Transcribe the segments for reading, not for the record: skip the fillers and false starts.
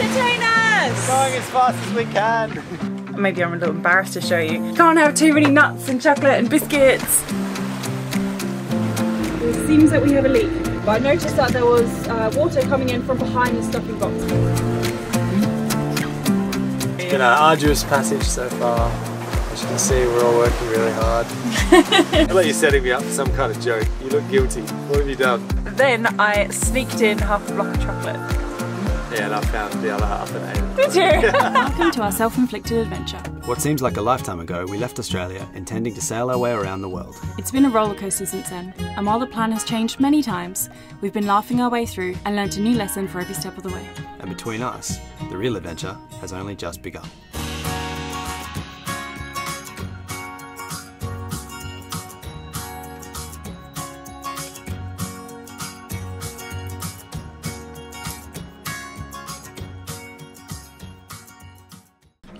entertain us! Going as fast as we can. Maybe I'm a little embarrassed to show you. Can't have too many nuts and chocolate and biscuits. It seems that we have a leak, but I noticed that there was water coming in from behind the stocking box. It's been an arduous passage so far. As you can see, we're all working really hard. I thought you were setting me up for some kind of joke. You look guilty. What have you done? Then I sneaked in half a block of chocolate. Yeah, and I found the other half and ate it. Did you? Welcome to our self-inflicted adventure. What seems like a lifetime ago, we left Australia, intending to sail our way around the world. It's been a rollercoaster since then, and while the plan has changed many times, we've been laughing our way through and learnt a new lesson for every step of the way. And between us, the real adventure has only just begun.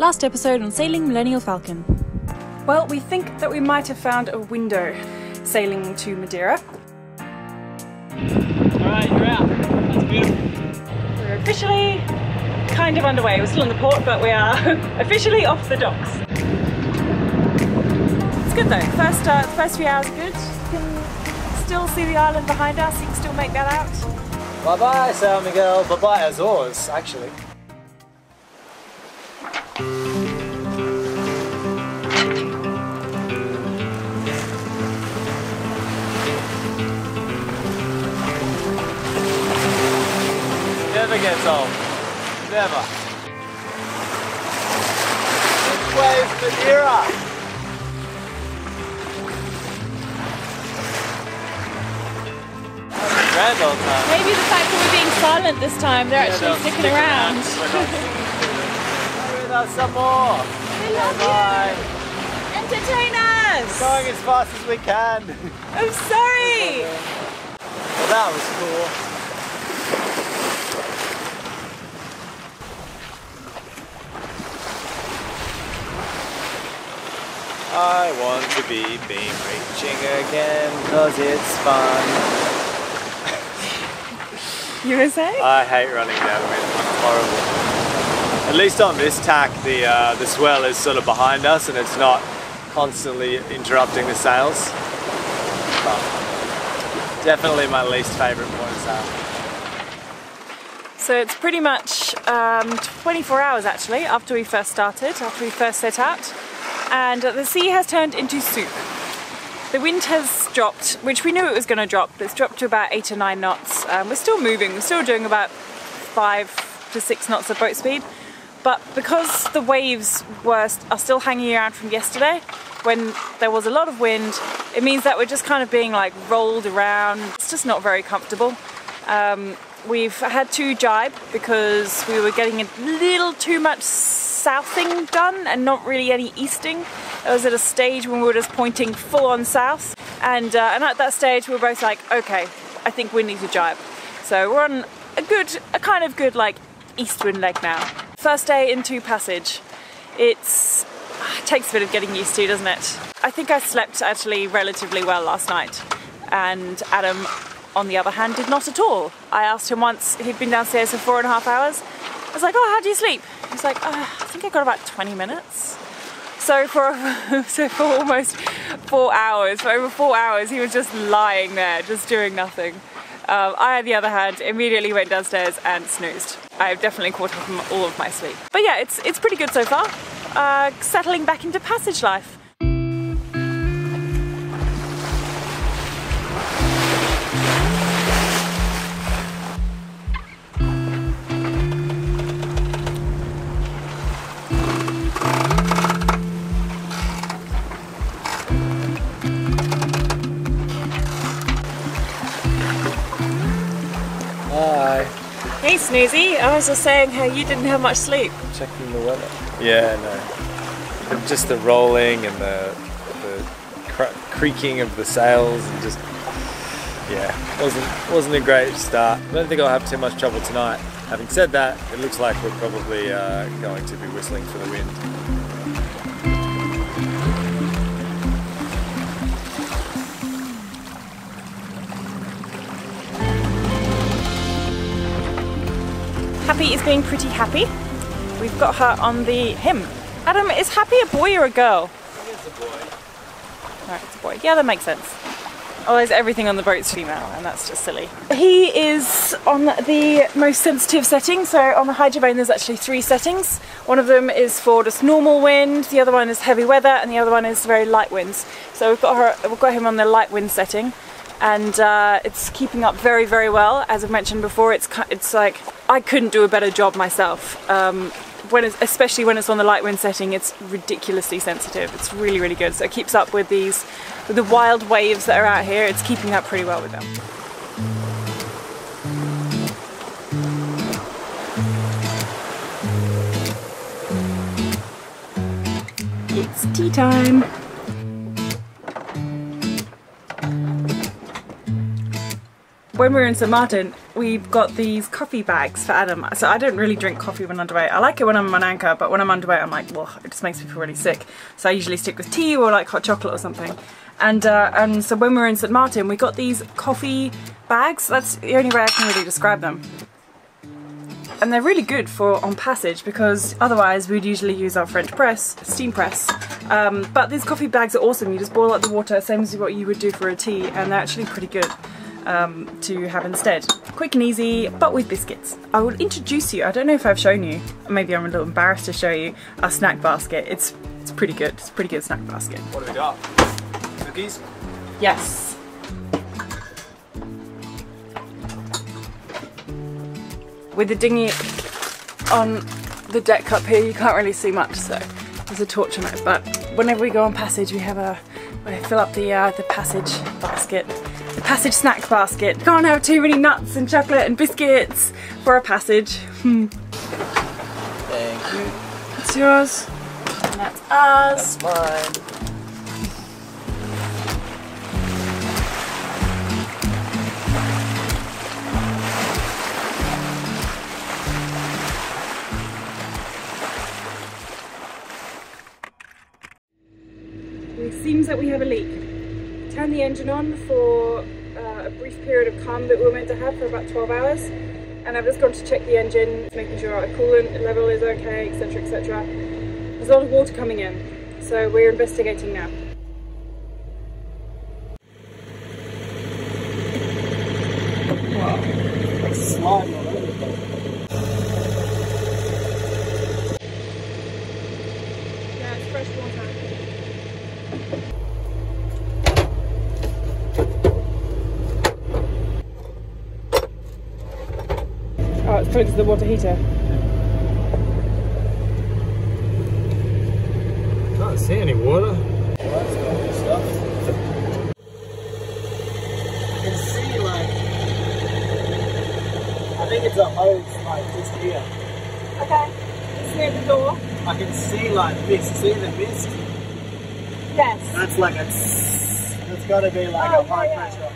Last episode on Sailing Millennial Falcon. Well, we think that we might have found a window sailing to Madeira. Alright, you're out. That's beautiful. We're officially kind of underway. We're still in the port, but we are officially off the docks. It's good though. The first few hours are good. You can still see the island behind us. You can still make that out. Bye-bye, São Miguel. Bye-bye, Azores, actually. Never gets old. Never. Big wave Madeira. That's a grand old time. Maybe the fact that we're being silent this time, they're actually sticking around. Stay with us some more. We love you. Entertain us. We're going as fast as we can. I'm sorry. Well, that was cool. I want to be beam reaching again, cause it's fun. You were saying? I hate running down wind, it's horrible. At least on this tack, the swell is sort of behind us and it's not constantly interrupting the sails. But definitely my least favourite point of sail. So it's pretty much 24 hours actually, after we first started, after we first set out. And the sea has turned into soup. The wind has dropped, which we knew it was going to drop, but it's dropped to about 8 or 9 knots. We're still moving, we're still doing about 5 to 6 knots of boat speed. But because the waves are still hanging around from yesterday, when there was a lot of wind, it means that we're just kind of being like rolled around. It's just not very comfortable. We've had to jibe because we were getting a little too much southing done and not really any easting. I was at a stage when we were just pointing full on south, and at that stage we were both like, okay, I think we need to jibe. So we're on a kind of good like eastwind leg now. First day into passage. It takes a bit of getting used to, doesn't it? I think I slept actually relatively well last night, and Adam on the other hand did not at all. I asked him once, he'd been downstairs for 4.5 hours. I was like, oh, how do you sleep? He was like, oh, I think I got about 20 minutes. So for almost 4 hours, for over 4 hours, he was just lying there, just doing nothing. I, on the other hand, immediately went downstairs and snoozed. I've definitely caught up on all of my sleep. But yeah, it's pretty good so far. Settling back into passage life. Hey Snoozy, I was just saying how you didn't have much sleep. Checking the weather. Yeah, no. Just the rolling and the creaking of the sails and just, yeah, wasn't a great start. I don't think I'll have too much trouble tonight. Having said that, it looks like we're probably going to be whistling for the wind. Happy is being pretty happy. We've got her on the hymn. Adam, is Happy a boy or a girl? I think it's a boy. Alright, it's a boy. Yeah, that makes sense. Otherwise, everything on the boat's female, and that's just silly. He is on the most sensitive setting, so on the hydrovane there's actually 3 settings. One of them is for just normal wind, the other one is heavy weather, and the other one is very light winds. So we've got him on the light wind setting, and it's keeping up very, very well. As I've mentioned before, it's like I couldn't do a better job myself. Especially when it's on the light wind setting, it's ridiculously sensitive. It's really, really good. So it keeps up with the wild waves that are out here. It's keeping up pretty well with them. It's tea time. When we were in St. Martin, we've got these coffee bags for Adam. So I don't really drink coffee when underweight. I like it when I'm on anchor, but when I'm underweight, I'm like, well, it just makes me feel really sick. So I usually stick with tea or like hot chocolate or something. And so when we were in St. Martin, we got these coffee bags. That's the only way I can really describe them. And they're really good for on passage, because otherwise we'd usually use our French press, steam press. But these coffee bags are awesome. You just boil up the water, same as what you would do for a tea, and they're actually pretty good. To have instead. Quick and easy, but with biscuits. I will introduce you, I don't know if I've shown you, maybe I'm a little embarrassed to show you, our snack basket. It's pretty good, it's a pretty good snack basket. What do we got? Cookies? Yes. With the dinghy on the deck up here, you can't really see much, so there's a torch on it, but whenever we go on passage, we fill up the passage basket. The passage snack basket. Can't have too many nuts and chocolate and biscuits for a passage. Thank you. That's yours. And that's ours. That's mine. It seems that we have a leak. Turn the engine on for a brief period of calm that we were meant to have for about 12 hours, and I've just gone to check the engine, making sure our coolant level is okay, etc, etc. There's a lot of water coming in, so we're investigating now. Wow, that's slime all over the place. Yeah, it's fresh water. It's close to the water heater. Can't see any water. Well, that's good stuff. I can see, like, I think it's a hose, like, just here. Okay, it's near the door. I can see, like, mist. See the mist? Yes. That's like a tss. It's got to be, like, a high pressure.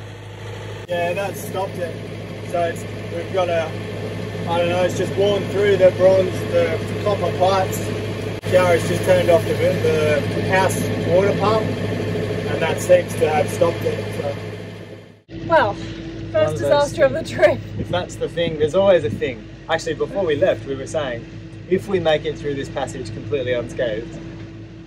Yeah, that's stopped it. So it's, we've got a... I don't know, it's just worn through the bronze, the copper pipes. Kiara's just turned off the house water pump, and that seems to have stopped it. So. Well, first disaster of the trip. If that's the thing, there's always a thing. Actually, before we left, we were saying, if we make it through this passage completely unscathed,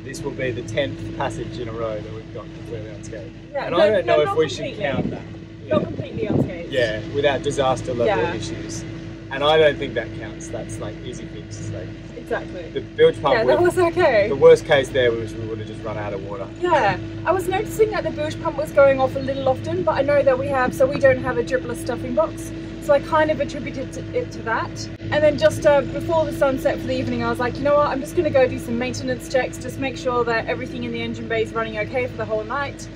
this will be the 10th passage in a row that we've gone completely unscathed. Right, and no, I don't know if we should count that. Yeah. Not completely unscathed. Yeah, without disaster level issues. And I don't think that counts. That's like easy fix. Like exactly. The bilge pump. Yeah, that was okay. The worst case there was we would have just run out of water. Yeah, I was noticing that the bilge pump was going off a little often, but I know that we have, so we don't have a dripperless stuffing box. So I kind of attributed it to that. And then just before the sunset for the evening, I was like, you know what? I'm just going to go do some maintenance checks, just make sure that everything in the engine bay is running okay for the whole night.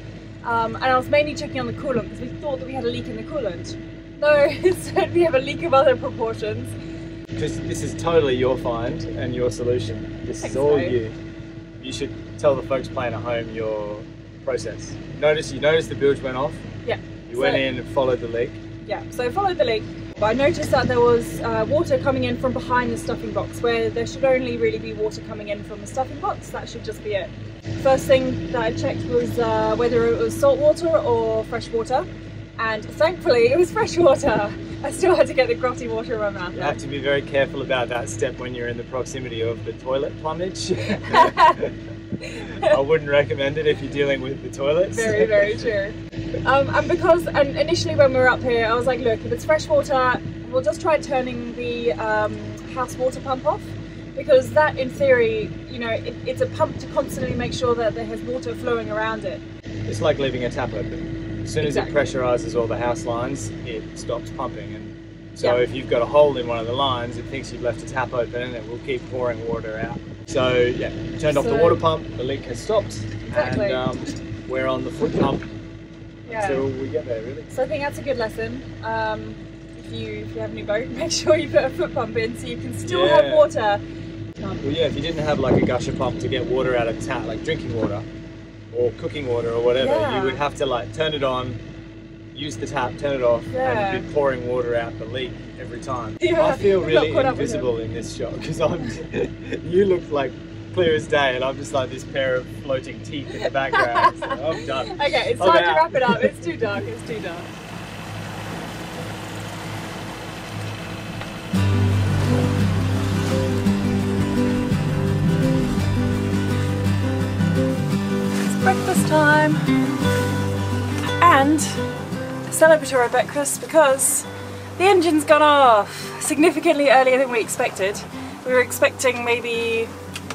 And I was mainly checking on the coolant because we thought that we had a leak in the coolant. No, instead we have a leak of other proportions. This is totally your find and your solution. This is all you. You should tell the folks playing at home your process. You notice the bilge went off. Yeah. You went in and followed the leak. Yeah, so I followed the leak. But I noticed that there was water coming in from behind the stuffing box, where there should only really be water coming in from the stuffing box. That should just be it. First thing that I checked was whether it was salt water or fresh water. And thankfully it was fresh water. I still had to get the grotty water in my mouth. You have to be very careful about that step when you're in the proximity of the toilet plumage. I wouldn't recommend it if you're dealing with the toilets. Very, very true. And because initially when we were up here, I was like, look, if it's fresh water, we'll just try turning the house water pump off, because that, in theory, you know, it's a pump to constantly make sure that there has water flowing around it. It's like leaving a tap open. As soon as it pressurizes all the house lines, it stops pumping. And so if you've got a hole in one of the lines, it thinks you've left a tap open and it will keep pouring water out. So yeah, you turned off the water pump, the leak has stopped, and we're on the foot pump until we get there, really. So I think that's a good lesson. If you have a new boat, make sure you put a foot pump in so you can still have water. Well, yeah, if you didn't have like a gusher pump to get water out of tap, like drinking water or cooking water or whatever, you would have to like turn it on, use the tap, turn it off, and you'd be pouring water out the leak every time. Yeah, I feel really invisible in this shot because you look like clear as day and I'm just like this pair of floating teeth in the background. So I'm done. Okay, it's time to wrap it up. It's too dark, it's too dark. Breakfast time, and celebratory breakfast because the engine's gone off significantly earlier than we expected. We were expecting maybe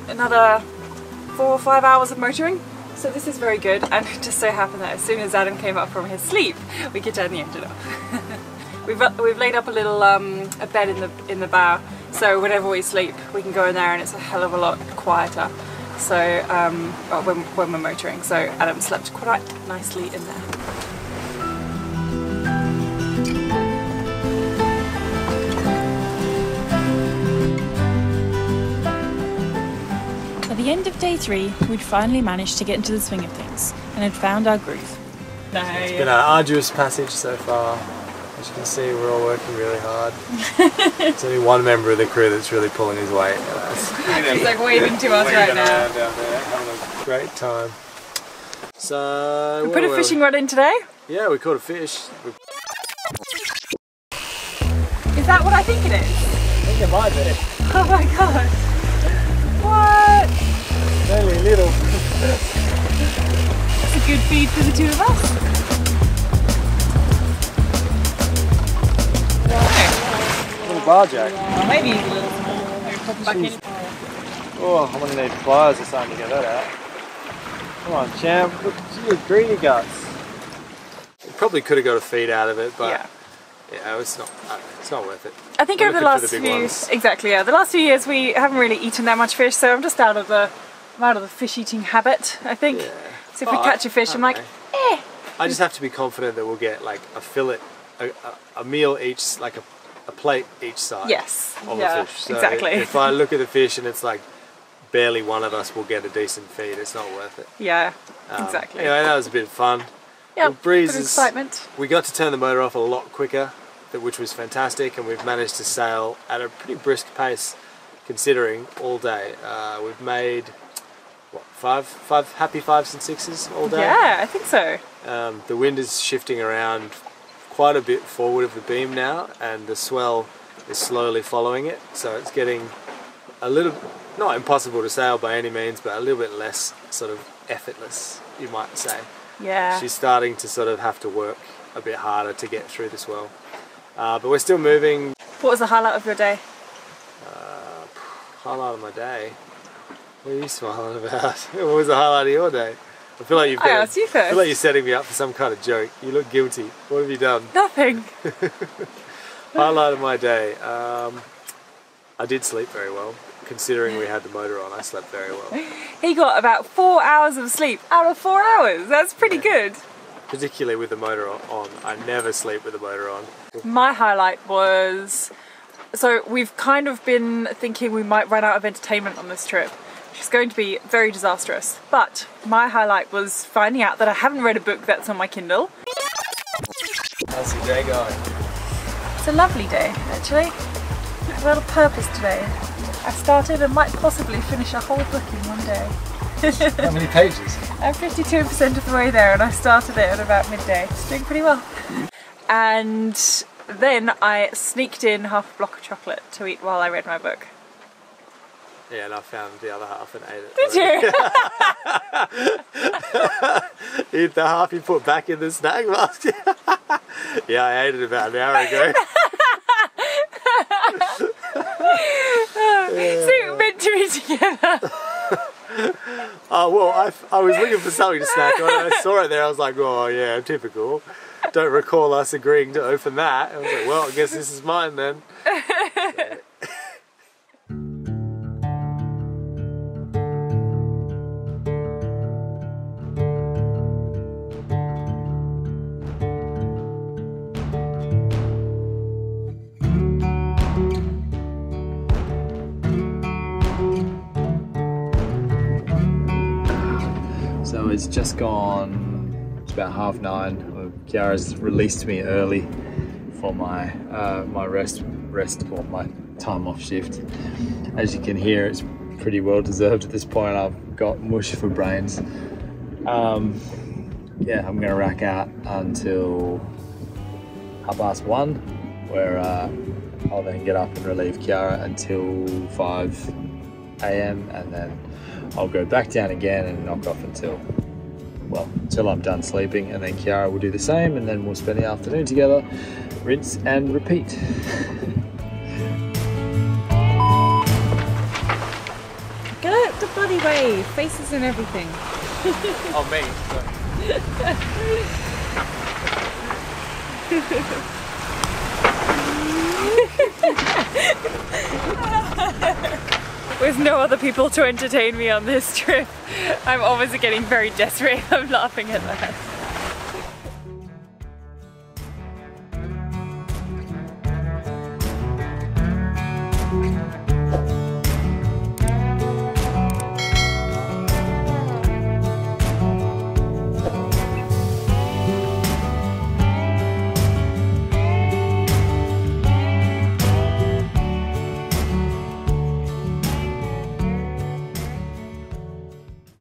another 4 or 5 hours of motoring, so this is very good. And it just so happened that as soon as Adam came up from his sleep, we could turn the engine off. we've laid up a little a bed in the bow, so whenever we sleep, we can go in there, and it's a hell of a lot quieter. So when we're motoring, so Adam slept quite nicely in there. At the end of day 3, we'd finally managed to get into the swing of things and had found our groove. It's been an arduous passage so far. As you can see, we're all working really hard. There's only one member of the crew that's really pulling his weight. He's like waving to us right now. Down there, having a great time. So we put a fishing rod in today? Yeah, we caught a fish. Is that what I think it is? I think it might be. Oh my god. What? It's only a little. That's a good feed for the two of us. Barjack. Maybe a little small. Back in. Oh, I'm gonna need pliers or something to get that out. Come on, champ. Look at your greedy guts. You probably could have got a feed out of it, but yeah, it's not worth it. I think over the last few years we haven't really eaten that much fish, so I'm just out of the fish eating habit. I think. Yeah. So if we catch a fish, I'm like, eh. I just have to be confident that we'll get like a fillet, a meal each, like a plate each side of the fish. So exactly. If I look at the fish and it's like barely one of us will get a decent feed, it's not worth it. Yeah, exactly. Anyway, that was a bit of fun. Yeah, breeze is excitement. We got to turn the motor off a lot quicker, which was fantastic, and we've managed to sail at a pretty brisk pace considering all day. We've made, what, happy 5s and 6s all day? Yeah, I think so. The wind is shifting around quite a bit forward of the beam now, and the swell is slowly following it, so it's getting a little, not impossible to sail by any means, but a little bit less sort of effortless, you might say. Yeah. She's starting to sort of have to work a bit harder to get through the swell. But we're still moving. What was the highlight of your day? Highlight of my day? What are you smiling about? What was the highlight of your day? I feel like you're setting me up for some kind of joke. You look guilty. What have you done? Nothing. Highlight of my day. I did sleep very well. Considering we had the motor on, I slept very well. He got about 4 hours of sleep out of 4 hours. That's pretty good. Particularly with the motor on. I never sleep with the motor on. My highlight was... So we've kind of been thinking we might run out of entertainment on this trip, which is going to be very disastrous. But my highlight was finding out that I haven't read a book that's on my Kindle. How's your day going? It's a lovely day, actually. I have a lot of purpose today. I started and might possibly finish a whole book in one day. How many pages? I'm 52% of the way there, and I started it at about midday. It's doing pretty well. And Then I sneaked in half a block of chocolate to eat while I read my book. Yeah, and I found the other half and ate it. Did you? Eat the half you put back in the snack box. Yeah, I ate it about an hour ago. So you're meant to be together. Oh, well, I was looking for something to snack on and I saw it there. I was like, oh yeah, typical. Don't recall us agreeing to open that. I was like, well, I guess this is mine then. So. It's just gone, it's about 9:30. Kiara's released me early for my my time off shift. As you can hear, it's pretty well deserved at this point. I've got mush for brains. Yeah, I'm gonna rack out until 1:30, where I'll then get up and relieve Kiara until 5 AM, and then I'll go back down again and knock off until, well, until I'm done sleeping, and then Kiara will do the same, and then we'll spend the afternoon together, rinse and repeat. Get out the bloody way, faces and everything. Oh, me, With no other people to entertain me on this trip, I'm obviously getting very desperate. I'm laughing at that.